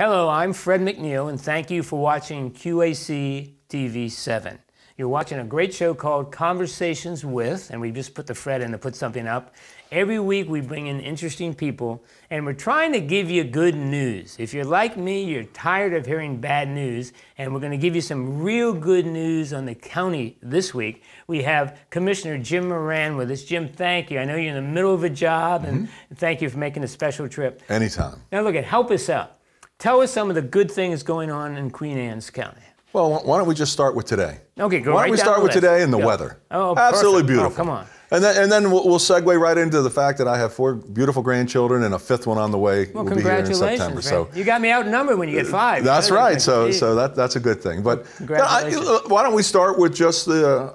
Hello, I'm Fred McNeil, and thank you for watching QAC-TV7. You're watching a great show called Conversations With, and we just put the Fred in to put something up. Every week we bring in interesting people, and we're trying to give you good news. If you're like me, you're tired of hearing bad news, and we're going to give you some real good news on the county this week. We have Commissioner Jim Moran with us. Jim, thank you. I know you're in the middle of a job, and thank you for making a special trip. Anytime. Now look, help us out. Tell us some of the good things going on in Queen Anne's County. Well, why don't we just start with today? Okay, go right down the list. Why don't we start with today and the weather? Oh, perfect. Absolutely beautiful. Oh, come on. And then we'll segue right into the fact that I have 4 beautiful grandchildren and a 5th one on the way. Well, congratulations! Be here in September, so. You got me outnumbered when you get 5. That's right. So that's a good thing. But why don't we start with just the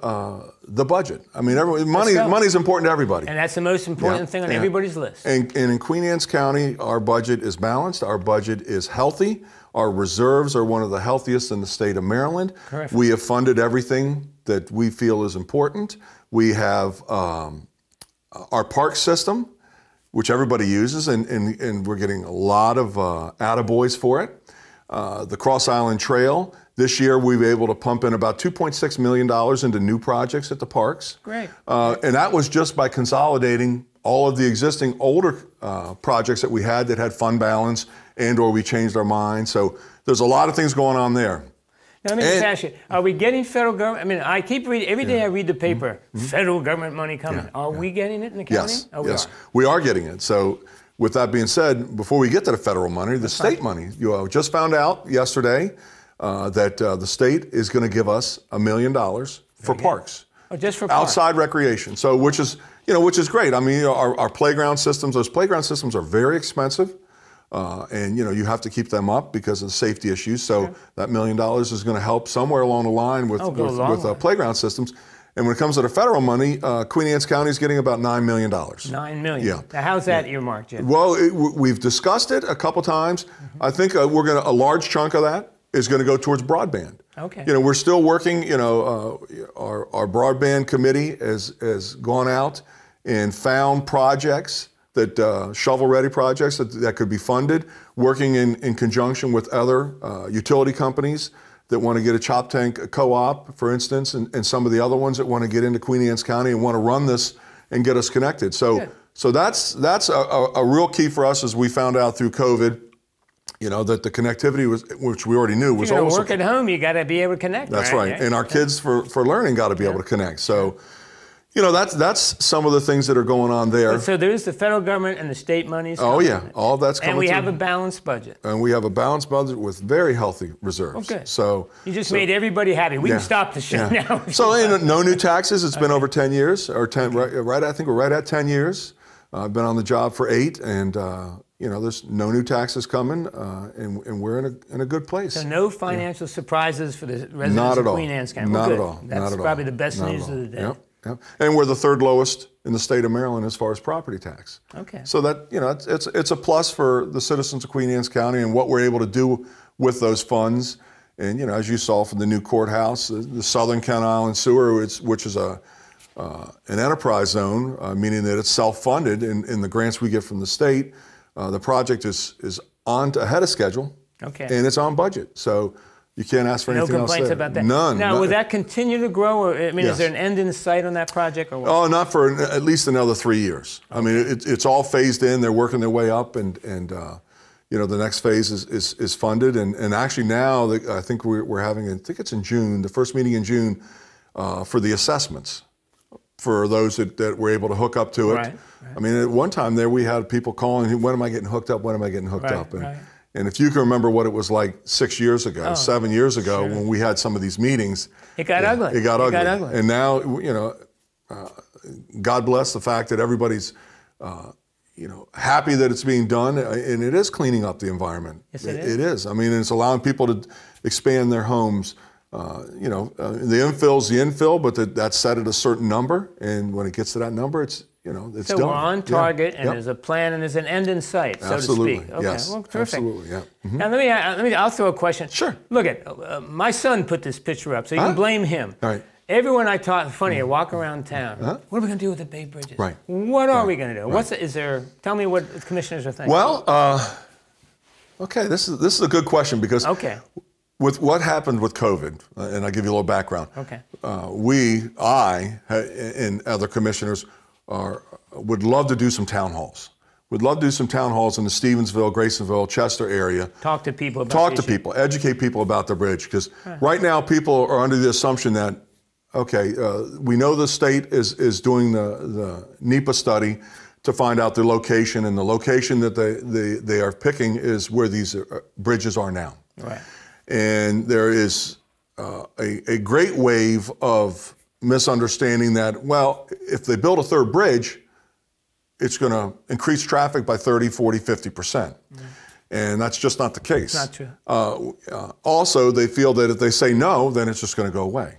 budget? I mean, money's important to everybody, and that's the most important thing on everybody's list. And in Queen Anne's County, our budget is balanced. Our budget is healthy. Our reserves are one of the healthiest in the state of Maryland. Correct. We have funded everything that we feel is important. We have our park system, which everybody uses, and we're getting a lot of attaboys for it. The Cross Island Trail, this year we were able to pump in about $2.6 million into new projects at the parks. Great. And that was just by consolidating all of the existing older projects that we had fund balance and or we changed our mind. So there's a lot of things going on there. Let me just ask you, are we getting federal government? I mean, I keep reading, every day I read the paper, federal government money coming. Are we getting it in the county? Yes, we are getting it. So with that being said, before we get to the federal money, the state money, you just found out yesterday that the state is going to give us $1 million for parks. Oh, just for outside recreation. So which is great. I mean, our playground systems, those playground systems are very expensive. And, you know, you have to keep them up because of the safety issues. So that $1 million is going to help somewhere along the line with playground systems. And when it comes to the federal money, Queen Anne's County is getting about $9 million. $9 million. Yeah. Now, how's that earmarked, Jim? Well, we've discussed it a couple times. I think a large chunk of that is going to go towards broadband. Okay. You know, we're still working, you know, our broadband committee has gone out and found projects that shovel-ready projects that could be funded, working in conjunction with other utility companies that want to get a Choptank Co-op, for instance, and some of the other ones that want to get into Queen Anne's County and want to run this and get us connected. So that's a real key for us, as we found out through COVID, you know, that the connectivity, which we already knew, was always... If you're going to work at home, you got to be able to connect. That's right. And our kids for learning got to be able to connect. So... You know, that's some of the things that are going on there. So there's the federal government and the state monies. Oh, yeah. All that's coming. And we have a balanced budget. And we have a balanced budget with very healthy reserves. Okay. So you just made everybody happy. We can stop the show now. So no new taxes. It's been over 10 years, or 10, right? I think we're right at 10 years. I've been on the job for 8, and, you know, there's no new taxes coming, and we're in a good place. So no financial surprises for the residents of Queen Anne's County. Not at all. That's probably the best news of the day. Yep. And we're the 3rd lowest in the state of Maryland as far as property tax. Okay. So that, you know, it's a plus for the citizens of Queen Anne's County and what we're able to do with those funds. And, you know, as you saw from the new courthouse, the Southern Kent Island Sewer, which is an enterprise zone, meaning that it's self-funded in the grants we get from the state. The project is ahead of schedule. Okay. And it's on budget. So... You can't ask for anything else there. No complaints about that? None. Now, will that continue to grow? Or, I mean, is there an end in sight on that project or what? Oh, not for at least another 3 years. Okay. I mean, it's all phased in. They're working their way up, and you know, the next phase is funded. And actually now, I think we're having, I think it's in June, the first meeting in June, for the assessments for those that were able to hook up to it. Right. I mean, at one time there, we had people calling, when am I getting hooked up? When am I getting hooked up? And if you can remember what it was like 6 years ago, 7 years ago, when we had some of these meetings, it got ugly. And now, you know, God bless the fact that everybody's, you know, happy that it's being done, and it is cleaning up the environment. Yes, it is. I mean, it's allowing people to expand their homes. You know, the infill's the infill, but that's set at a certain number, and when it gets to that number, it's. You know, it's so done. We're on target, and there's a plan, and there's an end in sight, so to speak. Okay. Yes. Well, terrific. Absolutely, yeah. Mm-hmm. Now, I'll throw a question. Sure. Look at, my son put this picture up, so you can blame him. All right. Everyone I talk, funny, I walk around town, what are we going to do with the Bay Bridges? Right. What are we going to do? Right. Tell me what the commissioners are thinking. Well, Okay, this is a good question because with what happened with COVID, and I'll give you a little background. Okay. I and other commissioners would love to do some town halls. We'd love to do some town halls in the Stevensville, Graysonville, Chester area. Talk to people about the issue. Educate people about the bridge. Because right now people are under the assumption that, we know the state is doing the NEPA study to find out their location, and the location that they are picking is where these bridges are now. Right. And there is a great wave of misunderstanding that, well, if they build a third bridge, it's going to increase traffic by 30, 40, 50%. Mm. And that's just not the case. It's not true. Also, they feel that if they say no, then it's just going to go away.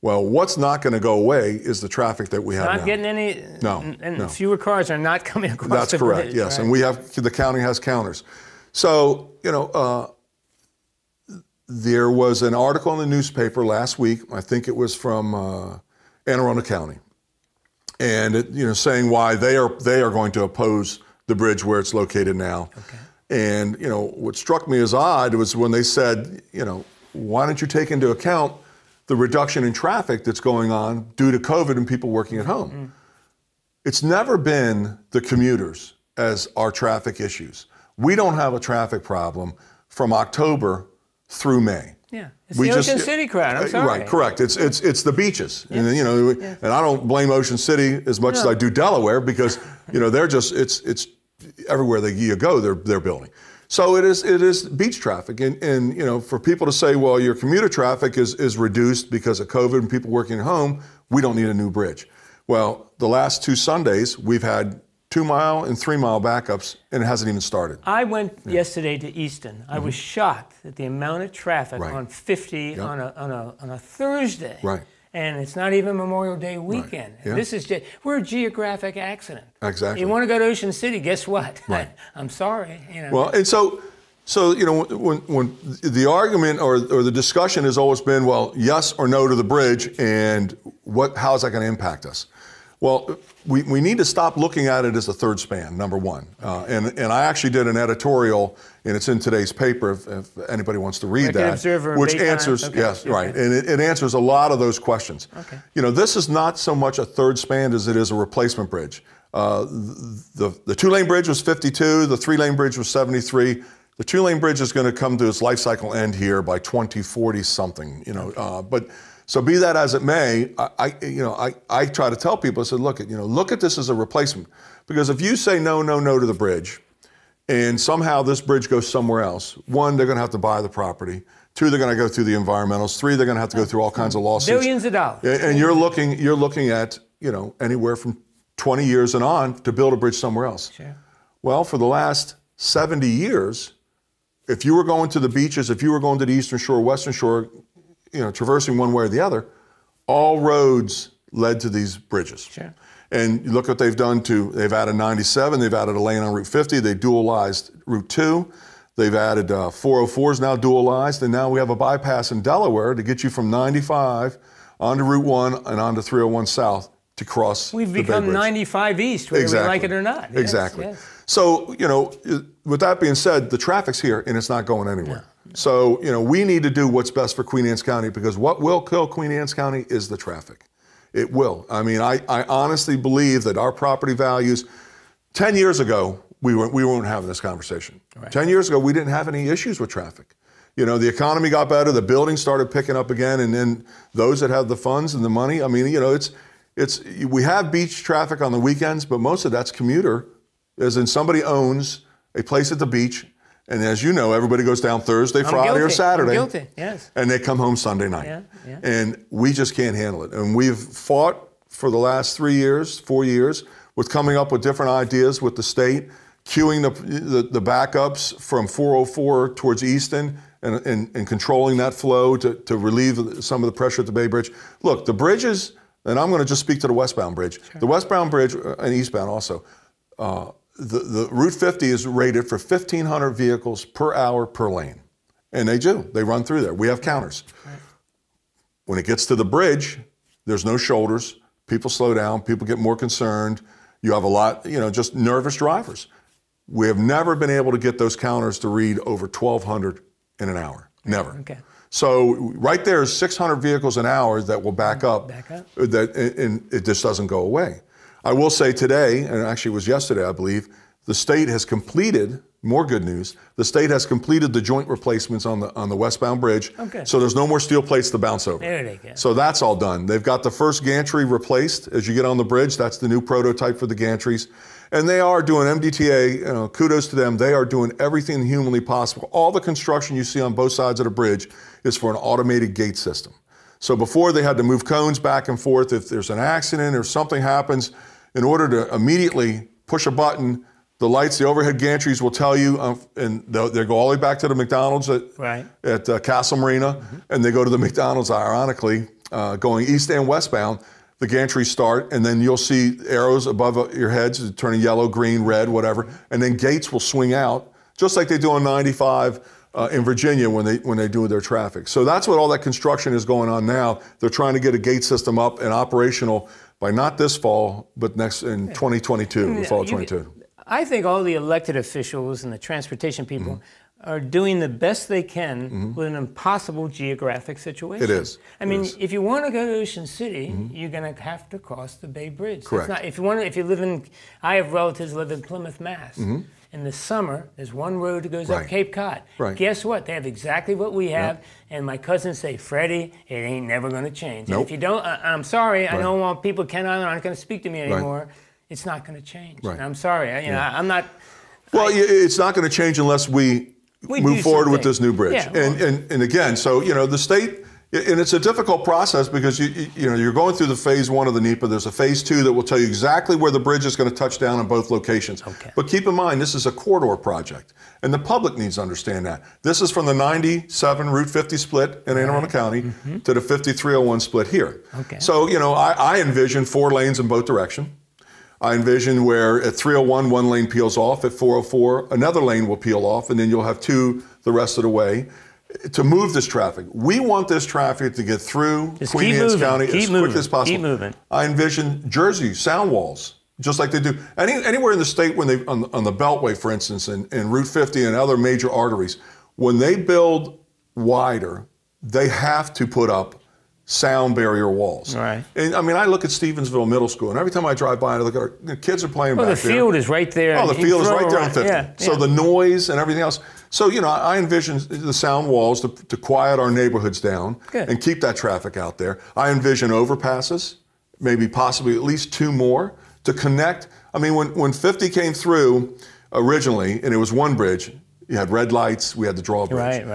Well, what's not going to go away is the traffic that we have now. Not getting any, fewer cars are not coming across the bridge. That's correct, yes. Right? And we have, the county has counters. So, there was an article in the newspaper last week, I think it was from Anne Arundel County. And saying why they are going to oppose the bridge where it's located now. Okay. And what struck me as odd was when they said, why don't you take into account the reduction in traffic that's going on due to COVID and people working at home? Mm-hmm. It's never been the commuters as our traffic issues. We don't have a traffic problem from October through May. Yeah, it's the Ocean City crowd, I'm sorry. Right, correct. It's the beaches. Yes. And and I don't blame Ocean City as much as I do Delaware because, they're just, it's everywhere you go, they're building. So it is beach traffic. And for people to say, well, your commuter traffic is reduced because of COVID and people working at home, we don't need a new bridge. Well, the last two Sundays, we've had 2-mile and 3-mile backups, and it hasn't even started. I went yesterday to Easton. I was shocked at the amount of traffic on 50 on a Thursday. Right. And it's not even Memorial Day weekend. Right. Yeah. This is we're a geographic accident. Exactly. You want to go to Ocean City? Guess what? Right. I'm sorry. Well, and so when the argument or the discussion has always been, well, yes or no to the bridge, and how is that going to impact us? Well, we need to stop looking at it as a third span, number one. And I actually did an editorial, and it's in today's paper if anybody wants to read that, which answers, and it answers a lot of those questions. Okay. This is not so much a third span as it is a replacement bridge. The two-lane bridge was 52, the three-lane bridge was 73. The two-lane bridge is going to come to its life cycle end here by 2040 something, but. So be that as it may, I try to tell people, I said, look at this as a replacement. Because if you say no, no, no to the bridge, and somehow this bridge goes somewhere else, one, they're going to have to buy the property. Two, they're going to go through the environmentals. Three, they're going to have to go through all kinds of lawsuits. Billions of dollars. And you're looking at, anywhere from 20 years and on to build a bridge somewhere else. Sure. Well, for the last 70 years, if you were going to the beaches, if you were going to the Eastern Shore, Western Shore, traversing one way or the other, all roads led to these bridges. Sure. And you look what they've done they've added 97, they've added a lane on Route 50, they dualized Route 2, they've added 404s now dualized, and now we have a bypass in Delaware to get you from 95 onto Route 1 and onto 301 South to cross the Bay Bridge. We've become 95 East, whether we like it or not. Yes, exactly. Yes. So, with that being said, the traffic's here and it's not going anywhere. No. So, we need to do what's best for Queen Anne's County because what will kill Queen Anne's County is the traffic. It will. I mean, I honestly believe that our property values, 10 years ago, we weren't having this conversation. Right. 10 years ago, we didn't have any issues with traffic. The economy got better, the building started picking up again, and then those that have the funds and the money, we have beach traffic on the weekends, but most of that's commuter, as in somebody owns a place at the beach. And as you know, everybody goes down Thursday, Friday, or Saturday. I'm guilty, yes. And they come home Sunday night. Yeah, yeah. And we just can't handle it. And we've fought for the last 4 years, with coming up with different ideas with the state, queuing the backups from 404 towards Easton and controlling that flow to relieve some of the pressure at the Bay Bridge. Look, the bridges, and I'm going to just speak to the westbound bridge. Sure. The westbound bridge, and eastbound also, the Route 50 is rated for 1,500 vehicles per hour per lane. And they do. They run through there. We have counters. Right. When it gets to the bridge, there's no shoulders. People slow down. People get more concerned. You have a lot, just nervous drivers. We have never been able to get those counters to read over 1,200 in an hour. Never. Okay. So right there is 600 vehicles an hour that will back up. That, and it just doesn't go away. I will say today, and actually it was yesterday, I believe, the state has completed, more good news, the state has completed the joint replacements on the westbound bridge. Okay. So there's no more steel plates to bounce over. There they go. So that's all done. They've got the first gantry replaced as you get on the bridge. That's the new prototype for the gantries. And they are doing MDTA, you know, kudos to them. They are doing everything humanly possible. All the construction you see on both sides of the bridge is for an automated gate system. So before they had to move cones back and forth if there's an accident or something happens. In order to immediately push a button, the lights, the overhead gantries will tell you, and they go all the way back to the McDonald's at Castle Marina, and they go to the McDonald's, ironically, going east and westbound. The gantries start, and then you'll see arrows above your heads turning yellow, green, red, whatever, and then gates will swing out, just like they do on 95 in Virginia when they do their traffic. So that's what all that construction is going on now. They're trying to get a gate system up and operational by not this fall, but next in 2022, the fall of 22. I think all the elected officials and the transportation people are doing the best they can with an impossible geographic situation. It is. I mean, if you want to go to Ocean City, you're going to have to cross the Bay Bridge. Correct. It's not, if you live in, I have relatives who live in Plymouth, Mass. In the summer, there's one road that goes up Cape Cod. Guess what? They have exactly what we have. And my cousins say, Freddie, it ain't never going to change. And if you don't, I'm sorry, I don't want people, Kent Island aren't going to speak to me anymore. It's not going to change. And I'm sorry, I'm not. Well, it's not going to change unless we move forward with this new bridge. And again, so, you know, the state, and it's a difficult process because you're going through the phase one of the NEPA. There's a phase two that will tell you exactly where the bridge is going to touch down in both locations. But keep in mind, this is a corridor project, and the public needs to understand that. This is from the 97 Route 50 split in Anne Arundel County to the 5301 split here. So, you know, I envision 4 lanes in both directions. I envision where at 301, 1 lane peels off, at 404, another lane will peel off, and then you'll have 2 the rest of the way to move this traffic. We want this traffic to get through Queen Anne's County as quick as possible. Keep moving. I envision Jersey sound walls, just like they do. Anywhere in the state, when they on the Beltway, for instance, and Route 50 and other major arteries, when they build wider, they have to put up sound barrier walls. And I mean, I look at Stevensville Middle School, and every time I drive by, I look at the kids are playing back there. The field is right there. The field is right there on 50. So the noise and everything else. So, you know, I envision the sound walls to quiet our neighborhoods down and keep that traffic out there. I envision overpasses, maybe possibly at least 2 more to connect. I mean, when 50 came through originally, and it was one bridge, you had red lights, we had the drawbridge.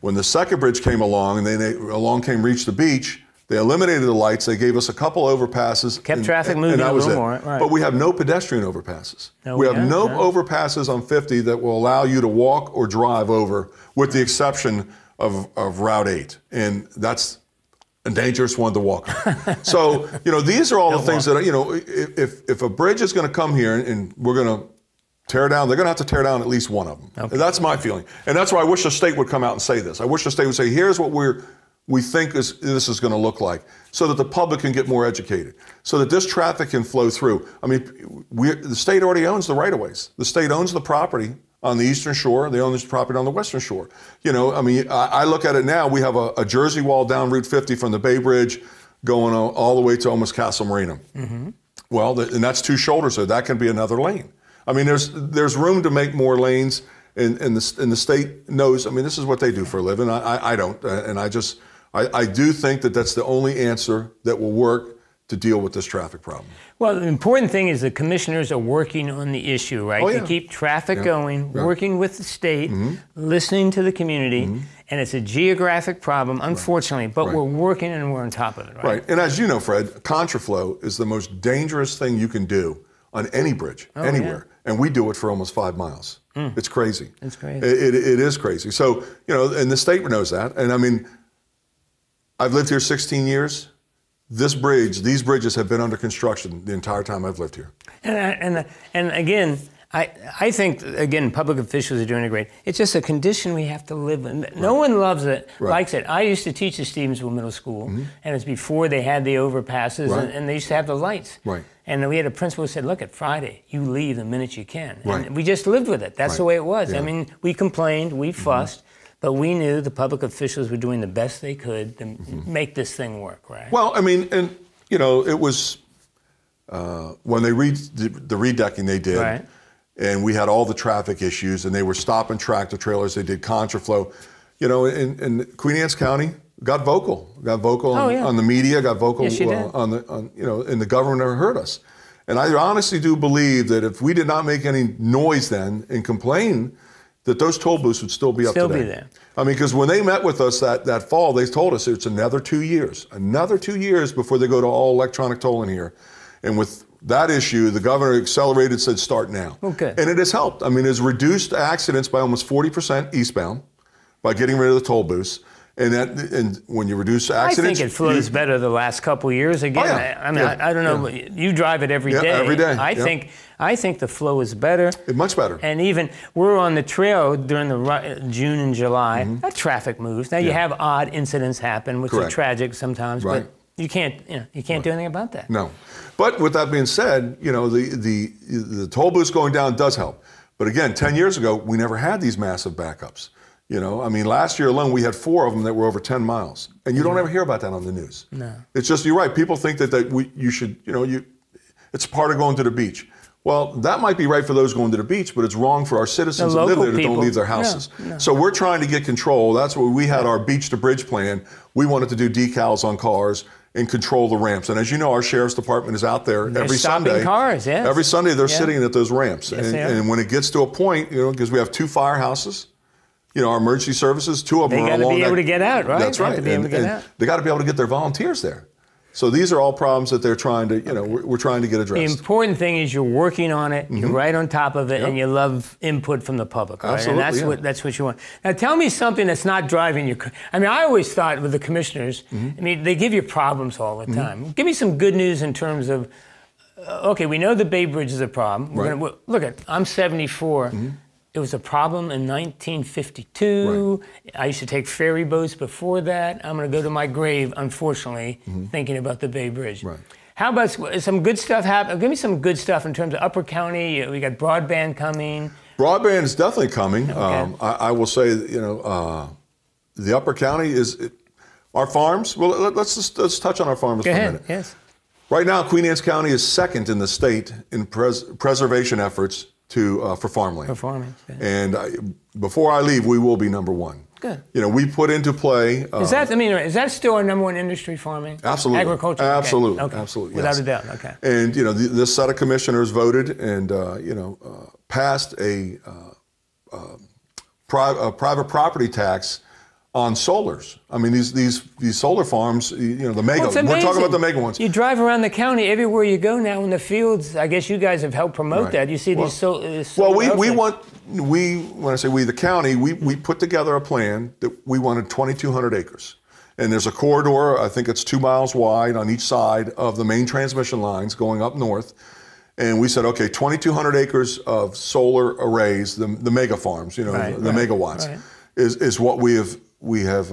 When the second bridge came along, and then along came Reach the Beach, they eliminated the lights, they gave us a couple overpasses. Kept traffic moving a little more. But we have no pedestrian overpasses. We have no overpasses on 50 that will allow you to walk or drive over, with the exception of Route 8. And that's a dangerous one to walk on. So, you know, these are all the things that, you know, if a bridge is going to come here and we're going to tear down, they're going to have to tear down at least one of them. And that's my feeling. And that's why I wish the state would come out and say this. I wish the state would say, here's what we think this is going to look like, so that the public can get more educated, so that this traffic can flow through. I mean, the state already owns the right-of-ways. The state owns the property on the Eastern Shore. They own this property on the Western Shore. You know, I mean, I look at it now. We have a Jersey wall down Route 50 from the Bay Bridge going all the way to almost Castle Marina. Well, and that's 2 shoulders, so that can be another lane. I mean, there's room to make more lanes, and the state knows. I mean, this is what they do for a living. I don't, and I do think that that's the only answer that will work to deal with this traffic problem. Well, the important thing is the commissioners are working on the issue, right? They keep traffic going, working with the state, listening to the community, and it's a geographic problem, unfortunately, but we're working and we're on top of it, right? And as you know, Fred, contraflow is the most dangerous thing you can do on any bridge, anywhere. And we do it for almost 5 miles. It's crazy. It's crazy. It is crazy. So, you know, and the state knows that. And I mean, I've lived here 16 years. these bridges have been under construction the entire time I've lived here. And again, I think, again, public officials are doing a great. It's just a condition we have to live in. No one loves it, likes it. I used to teach at Stevensville Middle School, and it's before they had the overpasses, and they used to have the lights. And we had a principal who said, look, at Friday, you leave the minute you can. And we just lived with it. That's the way it was. I mean, we complained, we fussed, but we knew the public officials were doing the best they could to make this thing work, right? Well, I mean, and, you know, it was, when they the redecking they did, and we had all the traffic issues, and they were stopping tractor trailers, they did contraflow. You know, in Queen Anne's County, got vocal on the media, got vocal on the, you know, and the government never heard us. And I honestly do believe that if we did not make any noise then and complain, that those toll booths would still be up today. Still be there. I mean, because when they met with us that fall, they told us it's another 2 years before they go to all electronic tolling here. And with that issue, the governor accelerated, said start now. And it has helped. I mean, it's reduced accidents by almost 40% eastbound by getting rid of the toll booths. And when you reduce accidents, I think it flows better the last couple of years. Again, I mean, I don't know. You drive it every day. Every day. I think the flow is better. It's much better. And even we're on the trail during the June and July. That traffic moves. Now you have odd incidents happen, which are tragic sometimes, but you can't, you can't do anything about that. No, but with that being said, you know, the toll booths going down does help. But again, 10 years ago, we never had these massive backups. You know, I mean, last year alone, we had 4 of them that were over 10 miles. And you don't ever hear about that on the news. No. It's just, you're right. People think you should, you know, it's part of going to the beach. Well, that might be right for those going to the beach, but it's wrong for our citizens that live there that don't leave their houses. No. So we're trying to get control. That's why we had our beach to bridge plan. We wanted to do decals on cars and control the ramps. And as you know, our sheriff's department is out there every Sunday. They're stopping cars, yes. Every Sunday they're sitting at those ramps. Yes, and when it gets to a point, you know, because we have 2 firehouses, you know, our emergency services, 2 of them are along that. They got to be able to get out, right? That's right. They got to be able to get their volunteers there. So these are all problems that they're trying to, you know, we're trying to get addressed. The important thing is you're working on it, you're right on top of it, and you love input from the public, right? Absolutely, and that's what you want. Now tell me something that's not driving you. I mean, I always thought with the commissioners, I mean, they give you problems all the time. Give me some good news in terms of, okay, we know the Bay Bridge is a problem. I'm 74. It was a problem in 1952. I used to take ferry boats before that. I'm going to go to my grave, unfortunately, thinking about the Bay Bridge. How about some good stuff happen? Give me some good stuff in terms of Upper County. We got broadband coming. Broadband is definitely coming. I will say, you know, the Upper County our farms. Well, let's touch on our farms for a minute. Yes. Right now, Queen Anne's County is second in the state in preservation efforts. For farmland. For farming. And before I leave, we will be number 1. Good. You know, we put into play. Is that still our number 1 industry, farming? Absolutely. Agriculture. Absolutely. Okay. Absolutely. Yes. Without a doubt. Okay. And you know, this set of commissioners voted and you know passed a private property tax on solars. I mean, these solar farms, you know, the mega. We're talking about the mega ones. You drive around the county, everywhere you go now in the fields. I guess you guys have helped promote that. You see these solar. Well, when I say we, the county, we put together a plan that we wanted 2,200 acres, and there's a corridor. I think it's 2 miles wide on each side of the main transmission lines going up north. And we said, okay, 2,200 acres of solar arrays, the mega farms, you know, megawatts, is what we have. We have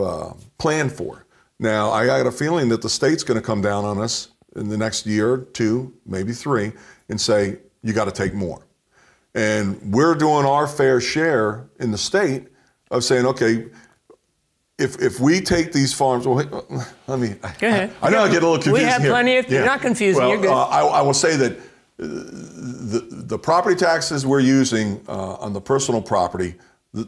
planned for. Now, I got a feeling that the state's going to come down on us in the next year, 2, maybe 3, and say, you got to take more. And we're doing our fair share in the state of saying, okay, if we take these farms, I know I get a little confused. We have plenty of, you're not confusing, you're good. I will say that the property taxes we're using on the personal property,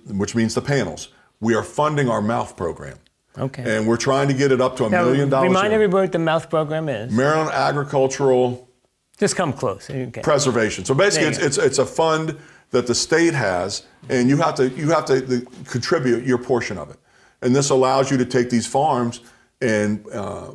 which means the panels, we are funding our MALPF program. Okay. And we're trying to get it up to $1 million. Remind everybody what the MALPF program is. Maryland Agricultural. Just come close. Okay. Preservation. So basically, it's a fund that the state has, and you have to contribute your portion of it. And this allows you to take these farms and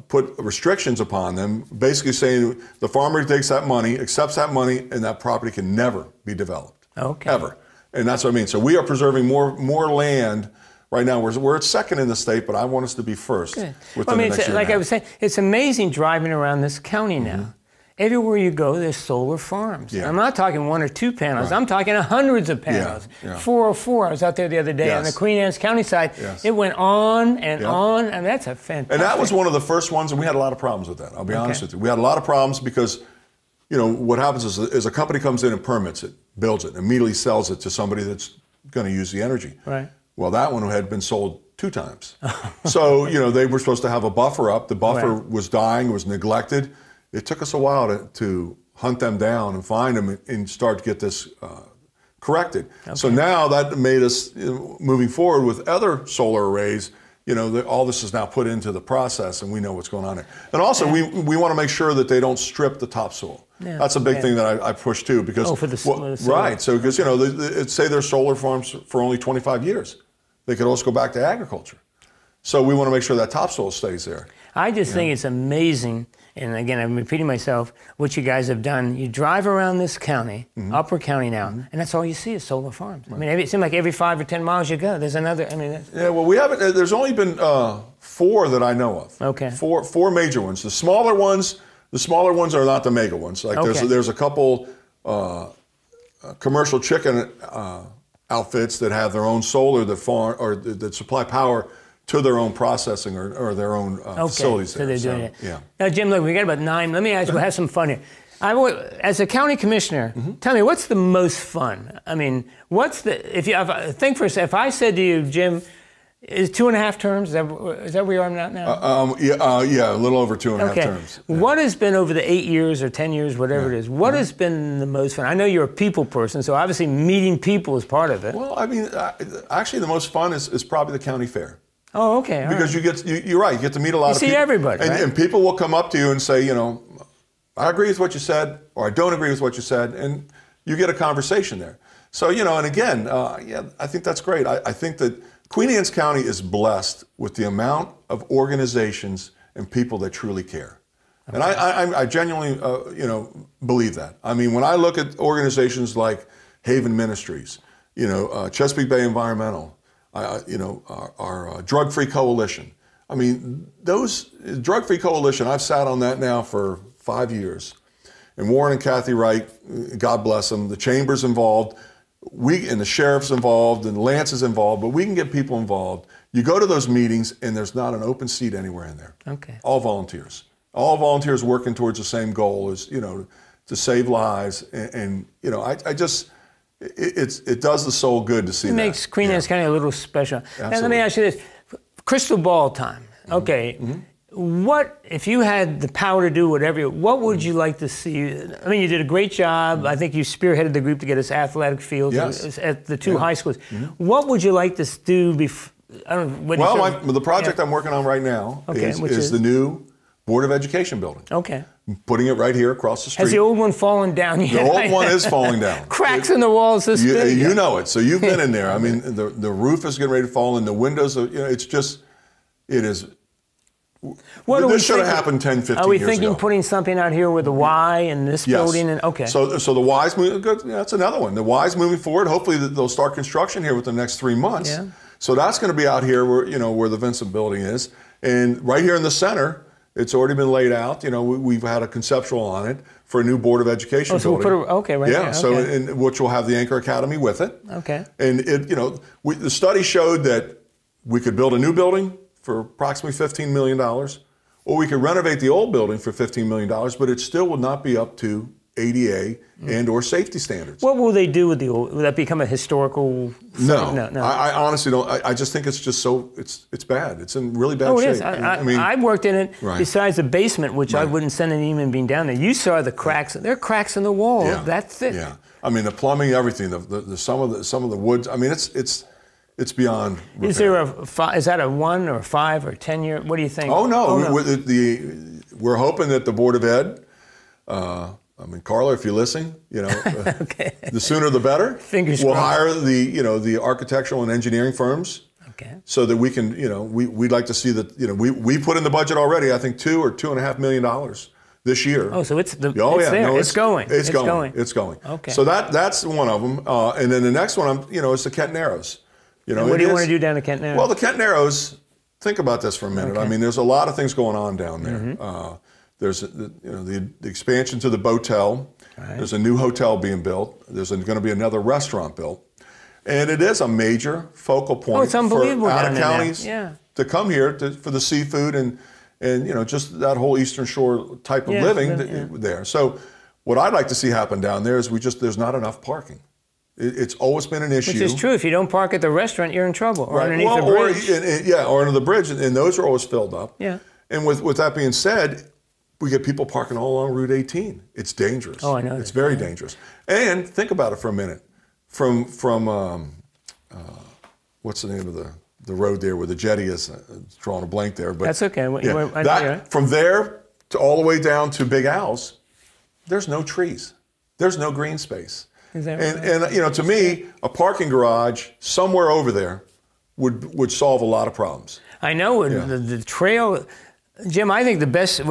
put restrictions upon them, basically saying the farmer takes that money, accepts that money, and that property can never be developed. Okay. Ever. And that's what I mean. So we are preserving more land. Right now, we're at second in the state, but I want us to be first. Within the next year and a half. I was saying, it's amazing driving around this county now. Everywhere you go, there's solar farms. Yeah. I'm not talking one or two panels. Right. I'm talking hundreds of panels. Yeah. Yeah. 404, I was out there the other day on the Queen Anne's County side. Yes. It went on and on, and that's a fantastic. And that was one of the first ones, and we had a lot of problems with that. I'll be honest with you. We had a lot of problems because, you know, what happens is a company comes in and permits it, builds it, and immediately sells it to somebody that's going to use the energy. Right. Well, that one had been sold 2 times. So, you know, they were supposed to have a buffer up. The buffer was dying, was neglected. It took us a while to hunt them down and find them and start to get this corrected. Okay. So now that made us, moving forward with other solar arrays, you know, all this is now put into the process and we know what's going on there. And also we want to make sure that they don't strip the topsoil. Yeah. That's a big thing that I push too because, for the solar. Right, so because, you know, say they're solar farms for only 25 years. They could also go back to agriculture. So we want to make sure that topsoil stays there. I just think it's amazing. And again, I'm repeating myself, what you guys have done. You drive around this county, Upper County now, and that's all you see is solar farms. Right. I mean, it seems like every 5 or 10 miles you go, there's another, I mean. Yeah, well, we haven't, there's only been 4 that I know of. Okay. Four major ones. The smaller ones are not the mega ones. Like there's a couple commercial chicken outfits that have their own solar that supply power to their own processing or their own facilities. So they're doing it. Yeah. Now, Jim, look, we got about 9. Let me ask you, we'll have some fun here. As a county commissioner, tell me, what's the most fun? I mean, think for a second, if I said to you, Jim, is 2.5 terms, is that where I'm at now? Yeah, a little over 2.5 terms. Yeah. What has been over the 8 years or 10 years, whatever it is, what has been the most fun? I know you're a people person, so obviously meeting people is part of it. Well, I mean, actually the most fun is probably the county fair. Oh, okay. Because you're right. You get to meet a lot of people. You see everybody, right? And people will come up to you and say, you know, I agree with what you said, or I don't agree with what you said, and you get a conversation there. So, you know, and again, I think that's great. I think that Queen Anne's County is blessed with the amount of organizations and people that truly care. Okay. And I genuinely, you know, believe that. I mean, when I look at organizations like Haven Ministries, you know, Chesapeake Bay Environmental, you know, our Drug Free Coalition. I mean, those Drug Free Coalition, I've sat on that now for 5 years. And Warren and Kathy Wright, God bless them, the chamber's involved, and the sheriff's involved, and Lance is involved, but we can get people involved. You go to those meetings, and there's not an open seat anywhere in there. Okay. All volunteers working towards the same goal is, you know, to save lives. And you know, I just... It does the soul good to see that. It makes Queen Anne's County a little special. Absolutely. Now let me ask you this, crystal ball time. Okay, what, if you had the power to do whatever, what would you like to see? I mean, you did a great job. I think you spearheaded the group to get us athletic fields at the 2 high schools. What would you like to do before? The project I'm working on right now is the new Board of Education building. Okay. Putting it right here across the street. Has the old one fallen down yet? The old one is falling down. Cracks in the walls this big. You know it, so you've been in there. I mean, the roof is getting ready to fall in, the windows, you know, it's just, it is. This should have happened 10, 15 years ago. Are we thinking putting something out here with a Y and this building? And So the Y's, that's another one. The Y's moving forward, hopefully they'll start construction here within the next 3 months. Yeah. So that's going to be out here where, you know, where the Vincent building is. And right here in the center, it's already been laid out. You know, we've had a conceptual on it for a new Board of Education building. Right there. So, which will have the Anchor Academy with it. Okay. And it, you know, the study showed that we could build a new building for approximately $15 million, or we could renovate the old building for $15 million, but it still would not be up to ADA and or safety standards. What will they do with the old? Will that become a historical? No. I honestly don't. I just think it's just so it's bad. It's in really bad shape. It is. I mean, I worked in it. Right. Besides the basement, which I wouldn't send an human being down there. You saw the cracks. There are cracks in the wall. Yeah. That thick. Yeah. I mean, the plumbing, everything. The some of the woods. I mean, it's beyond repair. Is there is that a 1 or 5 or 10 year? What do you think? Oh no. We're hoping that the Board of Ed. I mean, Carla, if you're listening, you know, the sooner the better. Fingers crossed. We'll hire the architectural and engineering firms, so that we can, you know, we'd like to see that, you know, we put in the budget already, I think $2 or $2.5 million this year. Oh, so it's there. No, it's going. Okay. So that's one of them, and then the next one, is the Kent Narrows. You know, and what do you want to do down at Kent Narrows? Well, the Kent Narrows. Think about this for a minute. I mean, there's a lot of things going on down there. There's the expansion to the Botel. Right. There's a new hotel being built. There's going to be another restaurant built. And it is a major focal point for out-of-counties to come here for the seafood and just that whole Eastern Shore type of living there. So what I'd like to see happen down there is there's not enough parking. It's always been an issue. Which is true. If you don't park at the restaurant, you're in trouble. Or underneath the bridge. Or under the bridge. And those are always filled up. Yeah. And with that being said, we get people parking all along Route 18. It's dangerous. Oh, I know. It's very dangerous. And think about it for a minute. From what's the name of the road there where the jetty is? It's drawing a blank there. But that's okay. From there to all the way down to Big Al's, there's no trees. There's no green space. And to me, a parking garage somewhere over there would solve a lot of problems. I know the trail, Jim. I think the best,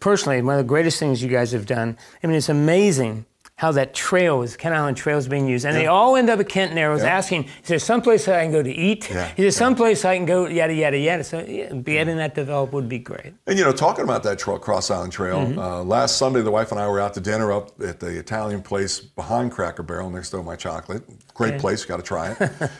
personally, one of the greatest things you guys have done. I mean, it's amazing how that trail is, Kent Island Trail is being used, and they all end up at Kent Narrows asking, "Is there someplace that I can go to eat? Is there someplace I can go?" Yada yada yada. So getting that developed would be great. And talking about that Cross Island Trail, last Sunday, the wife and I were out to dinner up at the Italian place behind Cracker Barrel, next to My Chocolate. Great place, got to try it.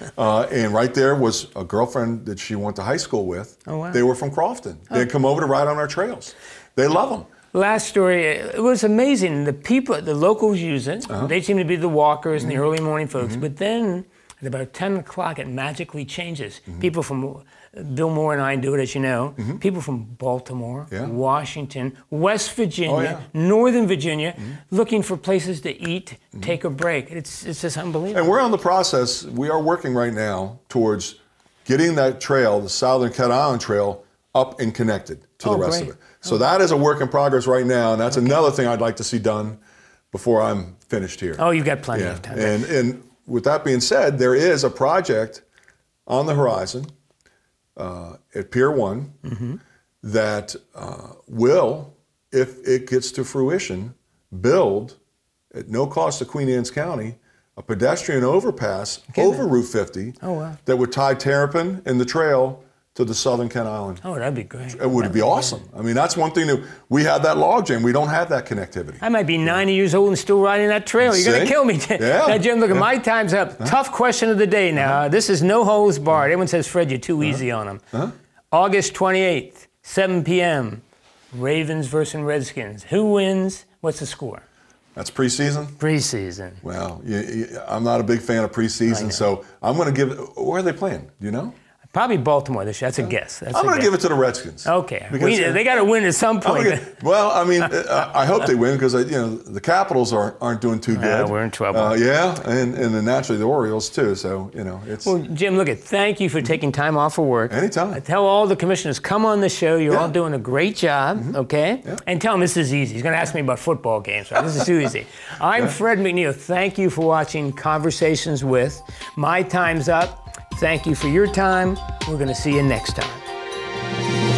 And right there was a girlfriend that she went to high school with. Oh wow! They were from Crofton. Oh. They'd come over to ride on our trails. They love them. Last story, it was amazing. The people, the locals use it. They seem to be the walkers and the early morning folks. But then at about 10 o'clock, it magically changes. People from, Bill Moore and I do it, as you know, people from Baltimore, Washington, West Virginia, Northern Virginia, looking for places to eat, take a break. It's just unbelievable. And we're on the process. We are working right now towards getting that trail, the Southern Kent Island Trail, up and connected to the rest of it. So that is a work in progress right now, and that's another thing I'd like to see done before I'm finished here. Oh, you've got plenty of time. And with that being said, there is a project on the horizon at Pier 1 that will, if it gets to fruition, build, at no cost to Queen Anne's County, a pedestrian overpass over Route 50 that would tie Terrapin and the trail to the Southern Kent Island. Oh, that'd be great. It would be awesome. Great. I mean, that's one thing that we have that logjam. We don't have that connectivity. I might be 90 years old and still riding that trail. You're going to kill me. Now, Jim, look, my time's up. Tough question of the day now. This is no holds barred. Everyone says, Fred, you're too easy on them. August 28th, 7 p.m., Ravens versus Redskins. Who wins? What's the score? That's preseason? Preseason. Well, I'm not a big fan of preseason, so I'm going to give – where are they playing? Do you know? Probably Baltimore this year. That's a guess. I'm going to give it to the Redskins. Okay. They got to win at some point. I hope they win because the Capitals aren't doing too good. We're in trouble. And then naturally the Orioles too. So it's. Well, Jim, look, thank you for taking time off for work. Anytime. I tell all the commissioners, come on the show. You're all doing a great job. Okay. Yeah. And tell him this is easy. He's going to ask me about football games. Right? This is too easy. I'm Fred McNeil. Thank you for watching Conversations With. My time's up. Thank you for your time. We're going to see you next time.